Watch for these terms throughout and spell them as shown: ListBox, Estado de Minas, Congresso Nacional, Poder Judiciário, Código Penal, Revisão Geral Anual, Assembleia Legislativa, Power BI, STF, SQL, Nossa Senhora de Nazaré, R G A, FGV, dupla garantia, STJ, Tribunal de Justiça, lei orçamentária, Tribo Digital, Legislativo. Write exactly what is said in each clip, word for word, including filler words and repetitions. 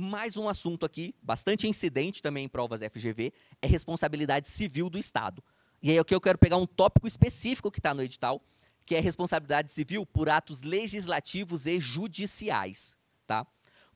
Mais um assunto aqui, bastante incidente também em provas F G V, é responsabilidade civil do Estado. E aí aqui eu quero pegar um tópico específico que está no edital, que é responsabilidade civil por atos legislativos e judiciais. Tá?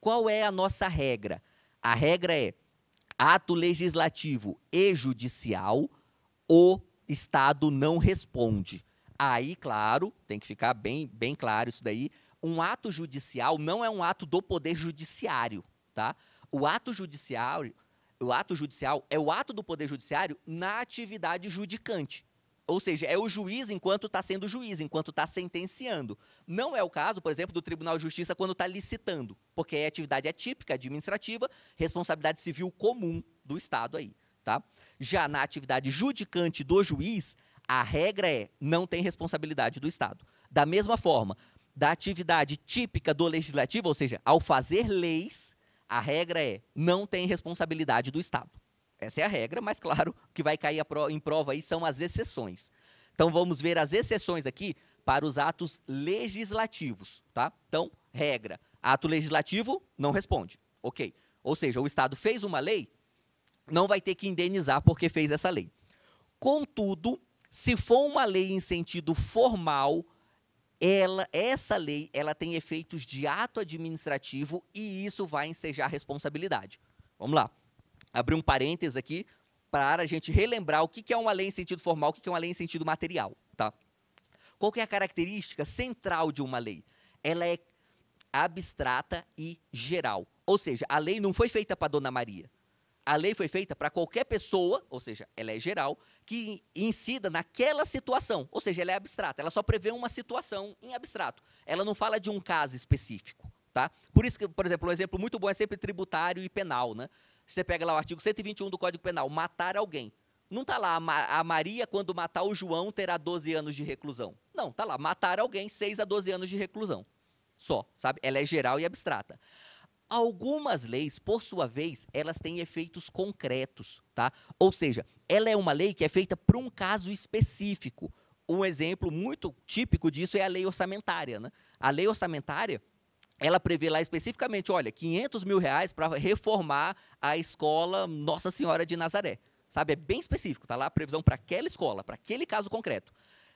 Qual é a nossa regra? A regra é ato legislativo e judicial, o Estado não responde. Aí, claro, tem que ficar bem, bem claro isso daí, um ato judicial não é um ato do Poder Judiciário. Tá? O ato judiciário, o ato judicial é o ato do Poder Judiciário na atividade judicante. Ou seja, é o juiz enquanto está sendo juiz, enquanto está sentenciando. Não é o caso, por exemplo, do Tribunal de Justiça quando está licitando, porque é atividade atípica, administrativa, responsabilidade civil comum do Estado aí. Tá? Já na atividade judicante do juiz, a regra é não tem responsabilidade do Estado. Da mesma forma, da atividade típica do Legislativo, ou seja, ao fazer leis, a regra é não tem responsabilidade do Estado. Essa é a regra, mas claro, o que vai cair em prova aí são as exceções. Então, vamos ver as exceções aqui para os atos legislativos. Tá? Então, regra, ato legislativo não responde. Ok. Ou seja, o Estado fez uma lei, não vai ter que indenizar porque fez essa lei. Contudo, se for uma lei em sentido formal, ela, essa lei ela tem efeitos de ato administrativo e isso vai ensejar responsabilidade. Vamos lá. Abrir um parênteses aqui para a gente relembrar o que é uma lei em sentido formal, o que é uma lei em sentido material. Tá? Qual que é a característica central de uma lei? Ela é abstrata e geral. Ou seja, a lei não foi feita para Dona Maria. A lei foi feita para qualquer pessoa, ou seja, ela é geral, que incida naquela situação. Ou seja, ela é abstrata, ela só prevê uma situação em abstrato. Ela não fala de um caso específico. Tá? Por isso que, por exemplo, um exemplo muito bom é sempre tributário e penal, né? Você pega lá o artigo cento e vinte e um do Código Penal, matar alguém. Não está lá, a Maria, quando matar o João, terá doze anos de reclusão. Não, está lá, matar alguém, seis a doze anos de reclusão. Só, sabe? Ela é geral e abstrata. Algumas leis, por sua vez, elas têm efeitos concretos, tá? Ou seja, ela é uma lei que é feita para um caso específico. Um exemplo muito típico disso é a lei orçamentária, né? A lei orçamentária... ela prevê lá especificamente, olha, quinhentos mil reais para reformar a escola Nossa Senhora de Nazaré. Sabe, é bem específico, está lá a previsão para aquela escola, para aquele caso concreto.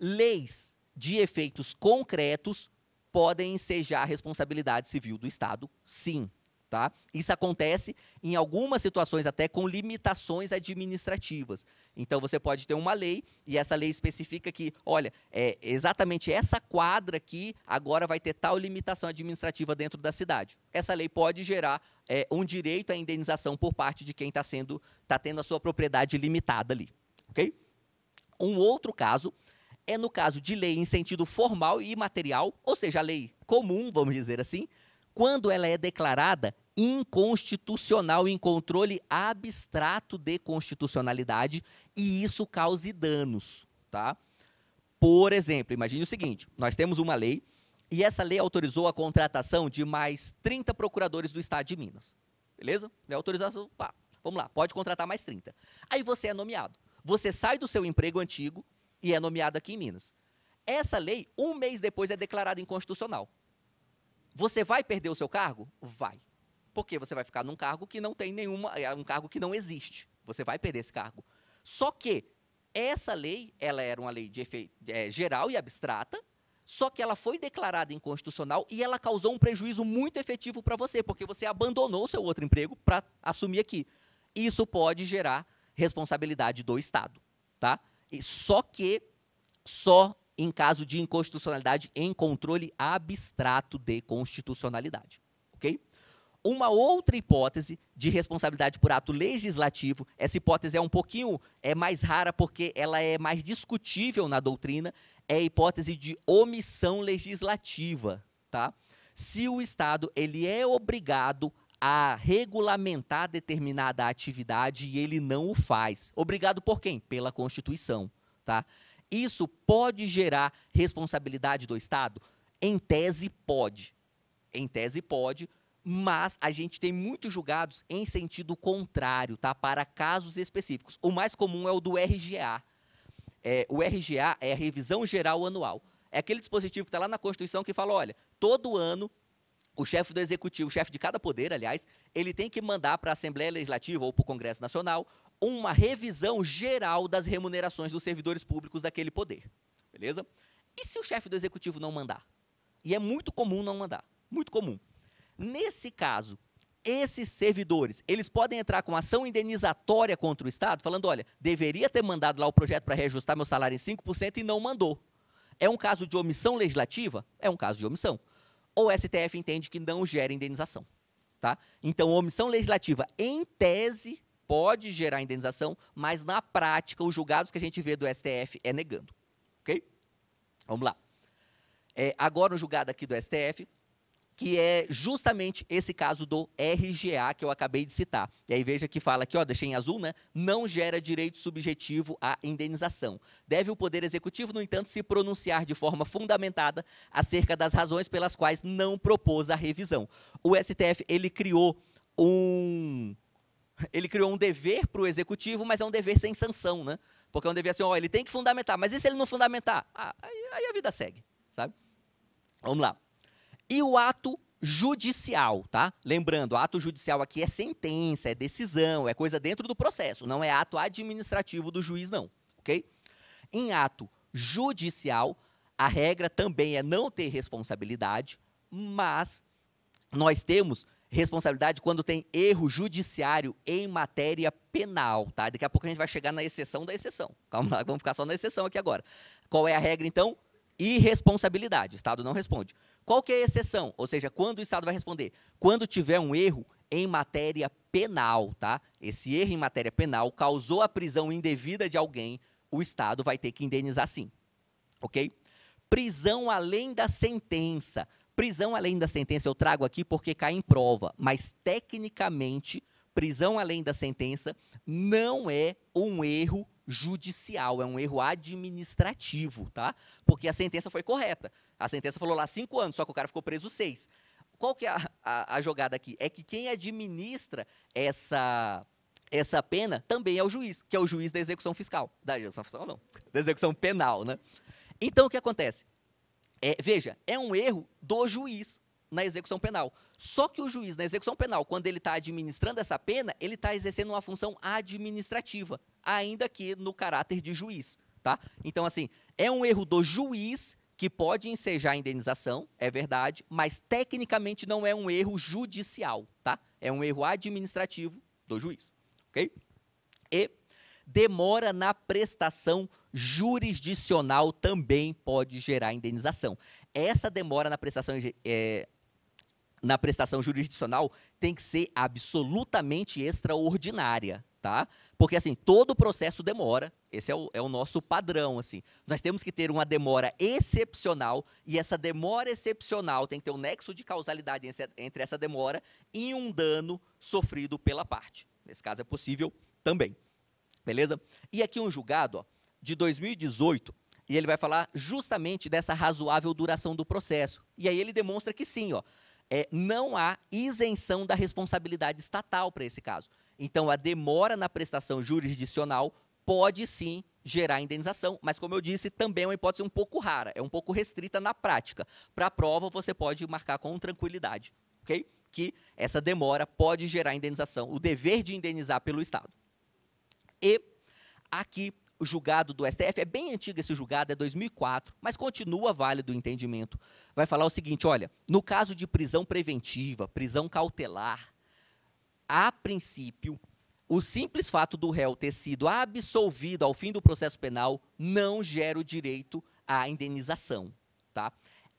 Leis de efeitos concretos podem ensejar a responsabilidade civil do Estado, sim. Tá? Isso acontece em algumas situações até com limitações administrativas. Então, você pode ter uma lei e essa lei especifica que, olha, é exatamente essa quadra aqui agora vai ter tal limitação administrativa dentro da cidade. Essa lei pode gerar é, um direito à indenização por parte de quem está sendo, tá tendo a sua propriedade limitada ali. Okay? Um outro caso é no caso de lei em sentido formal e material, ou seja, a lei comum, vamos dizer assim, quando ela é declarada inconstitucional em controle abstrato de constitucionalidade e isso cause danos. Tá? Por exemplo, imagine o seguinte, nós temos uma lei e essa lei autorizou a contratação de mais trinta procuradores do Estado de Minas. Beleza? Autorização, pá, vamos lá, pode contratar mais trinta. Aí você é nomeado. Você sai do seu emprego antigo e é nomeado aqui em Minas. Essa lei, um mês depois, é declarada inconstitucional. Você vai perder o seu cargo? Vai. Porque você vai ficar num cargo que não tem nenhuma, é um cargo que não existe. Você vai perder esse cargo. Só que essa lei, ela era uma lei de efeito, é, geral e abstrata, só que ela foi declarada inconstitucional e ela causou um prejuízo muito efetivo para você, porque você abandonou o seu outro emprego para assumir aqui. Isso pode gerar responsabilidade do Estado, tá? E só que só em caso de inconstitucionalidade em controle abstrato de constitucionalidade. Okay? Uma outra hipótese de responsabilidade por ato legislativo, essa hipótese é um pouquinho é mais rara porque ela é mais discutível na doutrina, é a hipótese de omissão legislativa. Tá? Se o Estado ele é obrigado a regulamentar determinada atividade e ele não o faz. Obrigado por quem? Pela Constituição. Tá? Isso pode gerar responsabilidade do Estado? Em tese, pode. Em tese, pode, mas a gente tem muitos julgados em sentido contrário, tá? Para casos específicos. O mais comum é o do R G A. É, o R G A é a Revisão Geral Anual. É aquele dispositivo que está lá na Constituição que fala, olha, todo ano o chefe do Executivo, o chefe de cada poder, aliás, ele tem que mandar para a Assembleia Legislativa ou para o Congresso Nacional uma revisão geral das remunerações dos servidores públicos daquele poder. Beleza? E se o chefe do Executivo não mandar? E é muito comum não mandar, muito comum. Nesse caso, esses servidores, eles podem entrar com ação indenizatória contra o Estado, falando, olha, deveria ter mandado lá o projeto para reajustar meu salário em cinco por cento e não mandou. É um caso de omissão legislativa? É um caso de omissão. Ou o S T F entende que não gera indenização. Tá? Então, omissão legislativa, em tese, pode gerar indenização, mas na prática, os julgados que a gente vê do S T F é negando. Ok? Vamos lá. É, agora, um julgado aqui do S T F, que é justamente esse caso do R G A que eu acabei de citar. E aí veja que fala aqui, ó, deixei em azul, né? Não gera direito subjetivo à indenização. Deve o Poder Executivo, no entanto, se pronunciar de forma fundamentada acerca das razões pelas quais não propôs a revisão. O S T F, ele criou um... Ele criou um dever para o Executivo, mas é um dever sem sanção, né? Porque é um dever assim, ó, ele tem que fundamentar, mas e se ele não fundamentar? Ah, aí, aí a vida segue, sabe? Vamos lá. E o ato judicial, tá? Lembrando, ato judicial aqui é sentença, é decisão, é coisa dentro do processo, não é ato administrativo do juiz, não, ok? Em ato judicial, a regra também é não ter responsabilidade, mas nós temos responsabilidade quando tem erro judiciário em matéria penal, tá? Daqui a pouco a gente vai chegar na exceção da exceção. Calma lá, vamos ficar só na exceção aqui agora. Qual é a regra, então? Irresponsabilidade, o Estado não responde. Qual que é a exceção? Ou seja, quando o Estado vai responder? Quando tiver um erro em matéria penal, tá? Esse erro em matéria penal causou a prisão indevida de alguém, o Estado vai ter que indenizar sim, ok? Prisão além da sentença. Prisão além da sentença eu trago aqui porque cai em prova, mas tecnicamente, prisão além da sentença não é um erro judicial, é um erro administrativo, tá? Porque a sentença foi correta. A sentença falou lá cinco anos, só que o cara ficou preso seis. Qual que é a, a, a jogada aqui? É que quem administra essa, essa pena também é o juiz, que é o juiz da execução fiscal. Da execução fiscal não, da execução penal, né? Então, o que acontece? É, veja, é um erro do juiz na execução penal. Só que o juiz na execução penal, quando ele está administrando essa pena, ele está exercendo uma função administrativa, ainda que no caráter de juiz. Tá? Então, assim, é um erro do juiz que pode ensejar a indenização, é verdade, mas tecnicamente não é um erro judicial. Tá? É um erro administrativo do juiz. Okay? E demora na prestação jurisdicional também pode gerar indenização. Essa demora na prestação, é, na prestação jurisdicional tem que ser absolutamente extraordinária, tá? Porque, assim, todo o processo demora, esse é o, é o nosso padrão, assim. Nós temos que ter uma demora excepcional e essa demora excepcional tem que ter um nexo de causalidade entre essa demora e um dano sofrido pela parte. Nesse caso é possível também. Beleza? E aqui um julgado, ó, de dois mil e dezoito, e ele vai falar justamente dessa razoável duração do processo. E aí ele demonstra que sim, ó, é, não há isenção da responsabilidade estatal para esse caso. Então, a demora na prestação jurisdicional pode sim gerar indenização, mas como eu disse, também é uma hipótese um pouco rara, é um pouco restrita na prática. Para a prova, você pode marcar com tranquilidade, ok? Que essa demora pode gerar indenização, o dever de indenizar pelo Estado. E aqui, o julgado do S T F, é bem antigo esse julgado, é dois mil e quatro, mas continua válido o entendimento. Vai falar o seguinte, olha, no caso de prisão preventiva, prisão cautelar, a princípio, o simples fato do réu ter sido absolvido ao fim do processo penal não gera o direito à indenização, tá?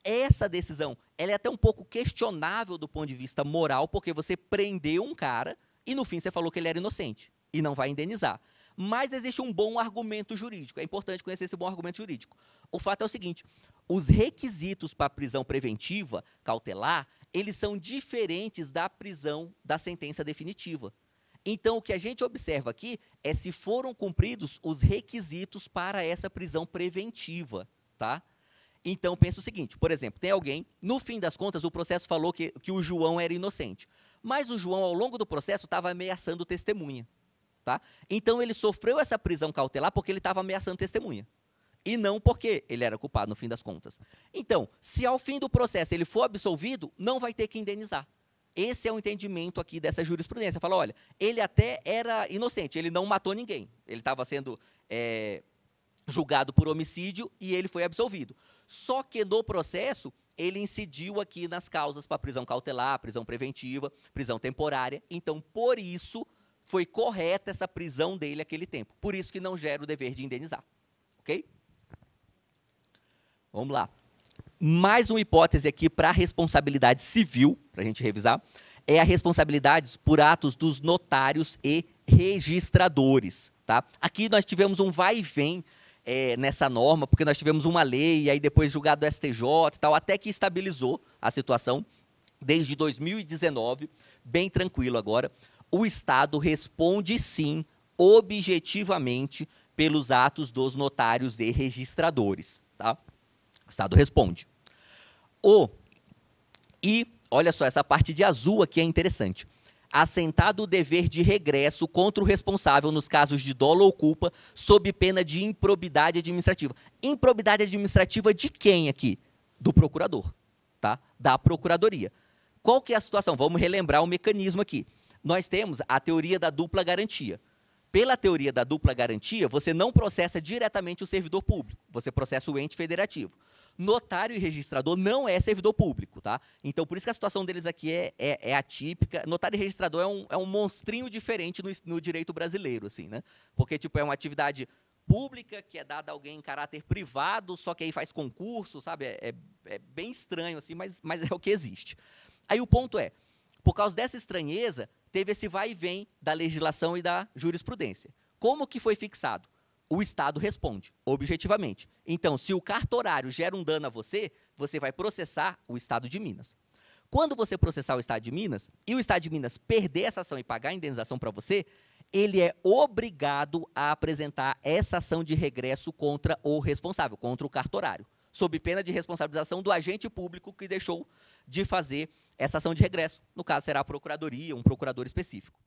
Essa decisão, ela é até um pouco questionável do ponto de vista moral, porque você prendeu um cara e no fim você falou que ele era inocente e não vai indenizar. Mas existe um bom argumento jurídico. É importante conhecer esse bom argumento jurídico. O fato é o seguinte, os requisitos para a prisão preventiva, cautelar, eles são diferentes da prisão da sentença definitiva. Então, o que a gente observa aqui é se foram cumpridos os requisitos para essa prisão preventiva, tá? Então, pensa o seguinte, por exemplo, tem alguém, no fim das contas, o processo falou que, que o João era inocente, mas o João, ao longo do processo, estava ameaçando testemunha. Tá? Então, ele sofreu essa prisão cautelar porque ele estava ameaçando testemunha. e não porque ele era culpado no fim das contas. Então, se ao fim do processo ele for absolvido, não vai ter que indenizar. Esse é o entendimento aqui dessa jurisprudência. Fala, olha, ele até era inocente, ele não matou ninguém. Ele estava sendo é, julgado por homicídio e ele foi absolvido. Só que no processo, ele incidiu aqui nas causas para prisão cautelar, prisão preventiva, prisão temporária. Então, por isso, foi correta essa prisão dele naquele tempo. Por isso que não gera o dever de indenizar. Ok? Vamos lá. Mais uma hipótese aqui para a responsabilidade civil, para a gente revisar, é a responsabilidade por atos dos notários e registradores. Tá? Aqui nós tivemos um vai e vem é, nessa norma, porque nós tivemos uma lei, e aí depois julgado do S T J e tal, até que estabilizou a situação desde dois mil e dezenove, bem tranquilo agora. O Estado responde sim, objetivamente, pelos atos dos notários e registradores. Tá? O Estado responde. O, e, olha só, essa parte de azul aqui é interessante. Assentado o dever de regresso contra o responsável nos casos de dolo ou culpa, sob pena de improbidade administrativa. Improbidade administrativa de quem aqui? Do procurador, tá? Da Procuradoria. Qual que é a situação? Vamos relembrar o mecanismo aqui. Nós temos a teoria da dupla garantia. Pela teoria da dupla garantia, você não processa diretamente o servidor público, você processa o ente federativo. Notário e registrador não é servidor público, tá? Então, por isso que a situação deles aqui é, é, é atípica. Notário e registrador é um, é um monstrinho diferente no, no direito brasileiro, assim, né? Porque, tipo, é uma atividade pública que é dada a alguém em caráter privado, só que aí faz concurso, sabe? É, é, é bem estranho, assim, mas, mas é o que existe. Aí o ponto é, por causa dessa estranheza, teve esse vai e vem da legislação e da jurisprudência. Como que foi fixado? O Estado responde, objetivamente. Então, se o cartorário gera um dano a você, você vai processar o Estado de Minas. Quando você processar o Estado de Minas, e o Estado de Minas perder essa ação e pagar a indenização para você, ele é obrigado a apresentar essa ação de regresso contra o responsável, contra o cartorário, sob pena de responsabilização do agente público que deixou de fazer essa ação de regresso. No caso, será a procuradoria, um procurador específico.